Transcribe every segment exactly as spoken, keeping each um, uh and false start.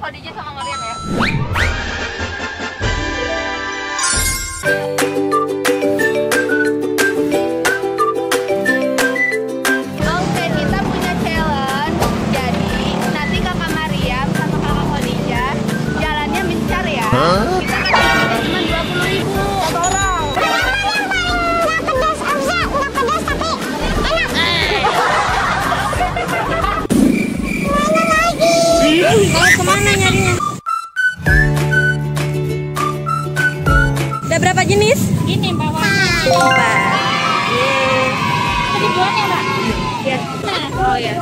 kalau D J sama Maryam ya. Oke, kita punya challenge. Jadi nanti kakak Maryam sama kakak Khadija jalannya mencar ya. Huh? Kita akan dapat cuma dua puluh ribu orang. Nggak pedas, Abza. Nggak pedas tapi enak. Mana lagi? Mau kemana nyarinya? Ada berapa jenis? Ini Mbak Wanda. Tadi buat ya Mbak? Iya. Oh ya.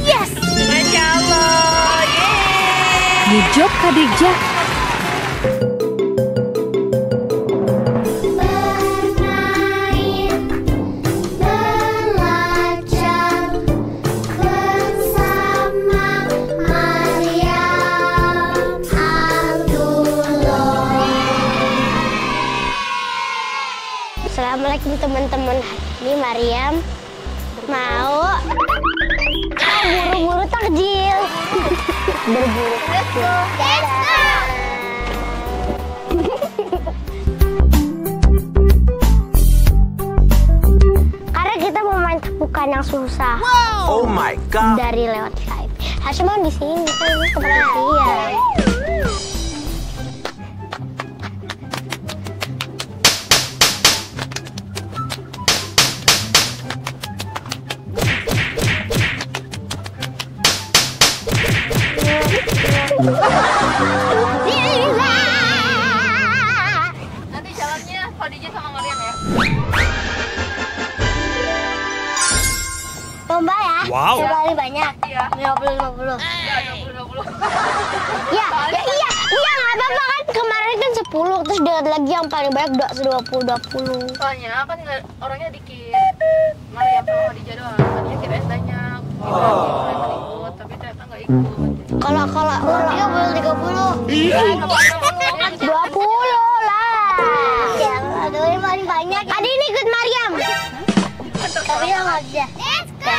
Yes. Masya Allah. Yeay. Dijok Khadijah. Assalamualaikum teman-teman. Ini Maryam mau buru-buru takjil. Berburu. Let's go. Let's go. Karena kita mau main bukan yang susah. Wow. Oh my god. Dari lewat live. Harusnya mau di sini kan ini keberanian. Nanti jalannya Khadijah sama Maryam ya. Lomba ya? Wow. Lomba banyak. Iya. lima puluh lima puluh. Iya, dua puluh dua puluh. Iya, ya, iya. Iya, enggak apa-apa kan. Kemarin kan sepuluh, terus dengan lagi yang paling banyak dua puluh dua puluh. Soalnya kan orangnya dikit. Maryam sama Khadijah doang. Tadinya kira-kira banyak. Kita kira-kira ikut, tapi ternyata enggak ikut. Kalau kalau dia boleh tiga puluh, dua puluh lah. Yang ada yang paling banyak. Adi ini ikut Maryam. Tapi yang nggak bisa. Let's go.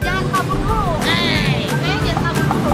Jangan kabur dulu. Oke, jangan kabur dulu.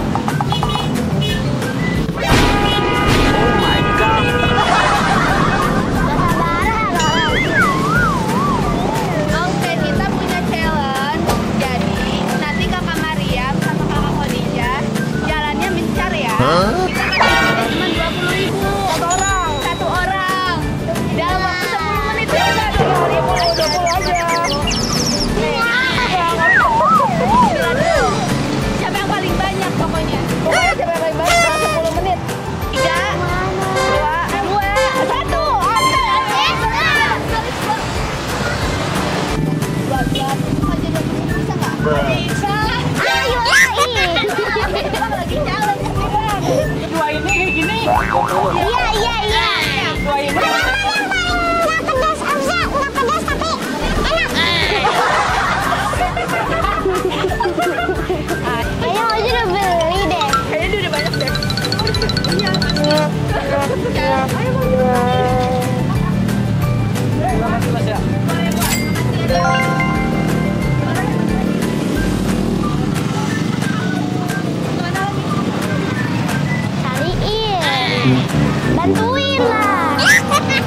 Bantuin lah. Iya, ini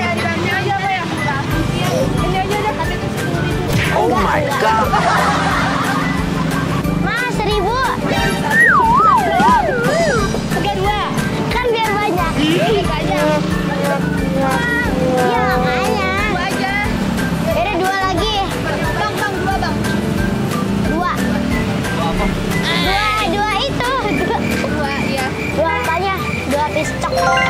aja apa yang murah. Ini aja udah kasih tuh sepuluh ribu. Oh my god. Mas seribu. Tiga dua. Kan biar banyak. Ini aja. Iya makanya. Dua aja. Ada dua lagi. Bang bang dua bang. Dua. Dua dua itu. Dua ya. Dua apanya? Dua piscok.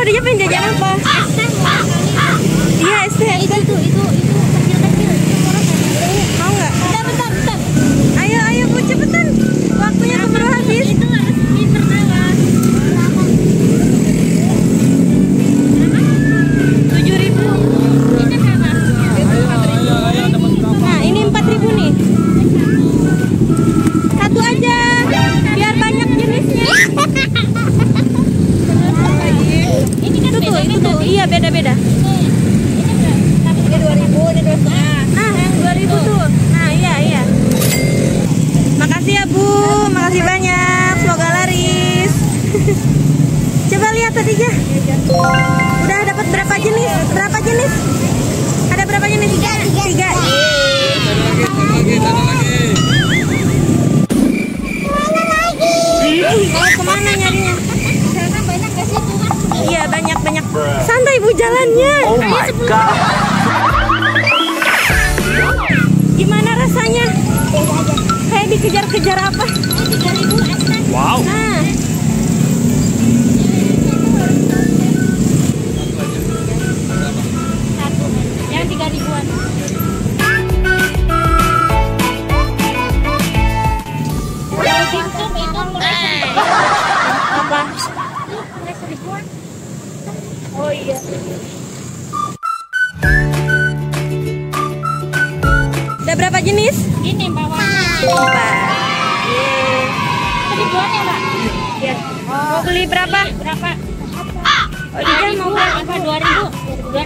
rodanya pengen jajan apa? Iya, es teh. Itu itu itu kecil-kecil. Mau nggak? Bentar, bentar, bentar. Ayo, ayo Bu, cepetan. Waktunya keburu habis. Itu harus internal. tujuh ribu. Ini berapa? Nah, ini empat ribu nih. Satu aja. Biar banyak jenisnya. Ini kan tuh, beda, itu beda, tuh. Beda. Iya, beda-beda. Ini dua ribu, ini dua ribu. Nah, yang dua ribu tuh. Nah, iya, iya. Makasih ya, Bu. Makasih banyak. Semoga laris. Coba lihat tadinya. Udah dapat berapa jenis? Berapa jenis? Ada berapa jenis? Tiga. Tiga. Mau kemana nyarinya? Iya, banyak-banyak. Santai Bu jalannya. Oh my god. Gimana rasanya? Kayak dikejar-kejar apa? Wow. Nah. Yang tiga ribuan. Apa? Oh iya. Ada berapa jenis? Ini Mbak Wani. Seribuan ya Mbak? Iya. Mau beli berapa? Berapa? Oh dia mau berapa? Dua ribu.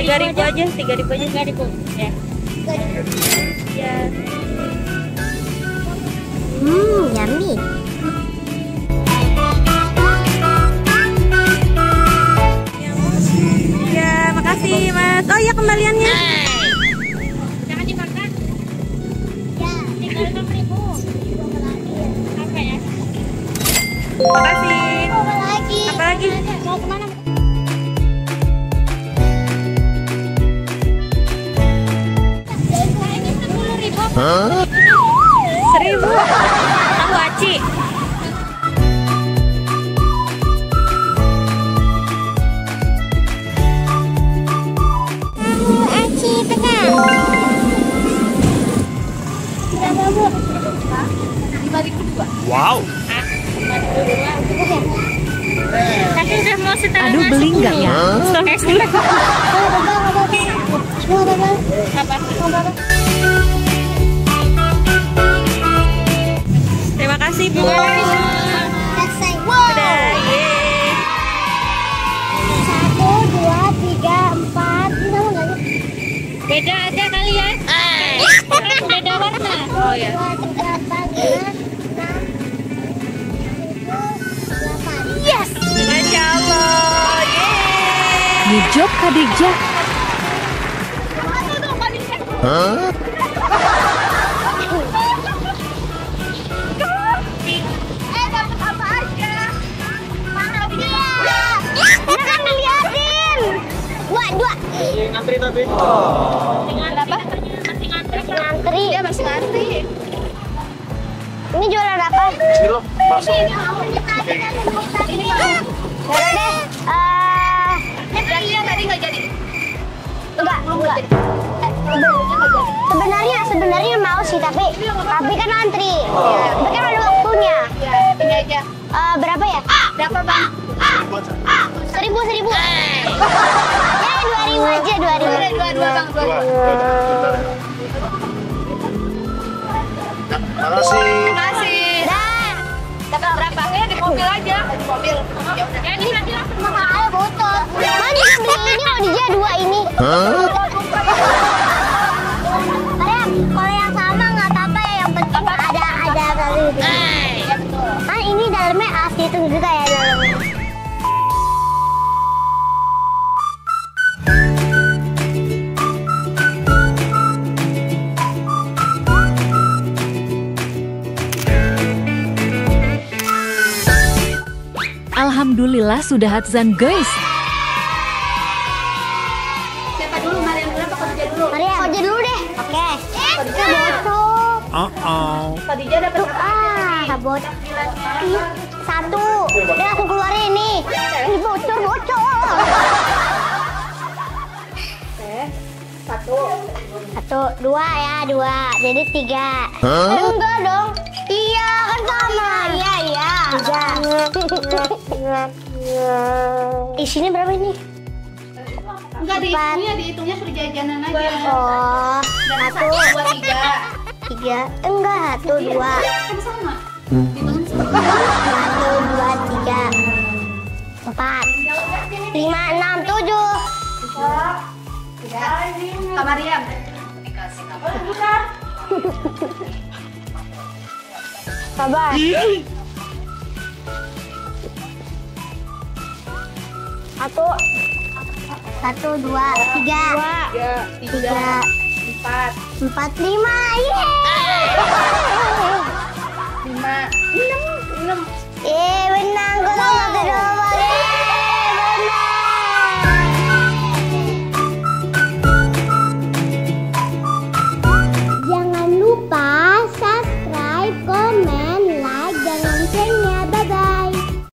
Tiga ribu aja, tiga ribu aja, tiga ribu. Ya. Ya. Hmm, yummy. Makasih Mas. Oh iya kembaliannya. Hey. Jangan dimakan. Ya. Tinggal enam ribu. Apa ya? Makasih. Apa lagi? Apa lagi? Mau kemana? Ini sepuluh ribu. Hah? Seribu. Tahu aci. Wow. Tapi udah mau setengah. Aduh beli nggak ya? Terima kasih Bu. Sudah. Satu, dua, tiga, empat. Beda aja kali ya. Beda warna. Oh ya. Yes. Masya Allah. Yeay. Di job Khadijah. Hah? Eh dapat apa aja? Mahapia. Jangan diliatin. Wah dua. Masih ngantri tapi. Berapa? Masih ngantri. Masih ngantri. Iya masih ngantri. Ini jualan apa? Ini loh, bakso. Boleh deh. Eh, sebenarnya tadi nggak jadi. Coba, enggak. Sebenarnya sebenarnya mau sih tapi tapi kan antri. Tapi kan ada waktunya. Ya, ini aja. Eh, berapa ya? Berapa, Bang? Seribu, seribu. Ya, dua ribu aja, dua ribu. Dua, dua, Bang, dua. Terima kasih. Terima kasih. Dah. Dapat berapa? Kayaknya di mobil aja. Di mobil. Ya udah. Ini nanti langsung mahal botol. Mana bisa beli ini kalau dia dua ini. Hah? Maryam, kalau yang sama nggak apa-apa ya. Yang penting ada ada kali itu. Kan ini dalamnya asli itu juga ya dalamnya. Alhamdulillah sudah adzan guys. Siapa dulu Maryam? Kenapa kerja dulu? Maryam kerja dulu deh. Oke. Kerja bocok. Oh oh. Tadi dia dapat apa? Bocok. Satu. Dia aku keluarin nih. Ini bocor bocor. Satu. Satu, dua ya, dua. Jadi tiga. Huh? Enggak dong. Iya, kan sama. Iya, iya. Tiga. Isinya berapa ini? Enggak, dihitungnya, dihitungnya suruh jajanan aja. Oh. Dan satu, dua, tiga. Tiga. Enggak, satu, dua. Kan sama. Satu, dua, tiga. Empat. Lima, enam, tujuh. Kak Maryam. Sabar. Satu. Satu, dua, tiga. Dua. Tiga. Empat. Empat, lima. Yeay. Lima. Enam. Enam. Yeay, menang. Gue sama kedua. Bye.